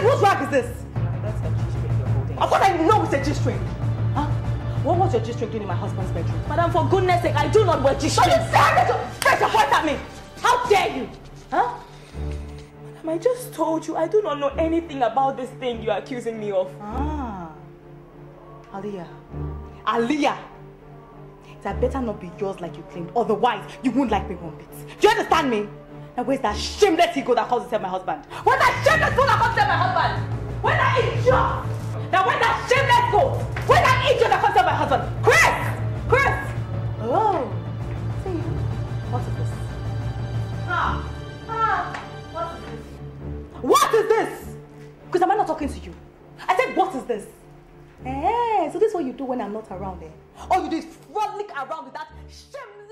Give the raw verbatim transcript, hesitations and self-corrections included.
said, whose bag is this? That's a G-string you're holding. Of course I know it's a G-string. Huh? What was your G-string doing in my husband's bedroom? Madam, for goodness sake, I do not wear G-string. But you said that you tried to point at me. How dare you? Huh? Madam, I just told you, I do not know anything about this thing you are accusing me of. Ah. Aliyah. Aliyah. It had better not be yours like you claimed. Otherwise, you won't like me one bit. Do you understand me? Now where's that shameless ego that calls itself my husband? Where's that shameless ego that calls itself my husband? Where's that idiot? Now where's that shameless ego? Where's that idiot that calls itself my husband? Chris! Chris! Oh. See, what is this? Ah. Ah. What is this? What is this? Because am I not talking to you? I said, what is this? Eh, so this is what you do when I'm not around, eh? All you do is frolic around with that shameless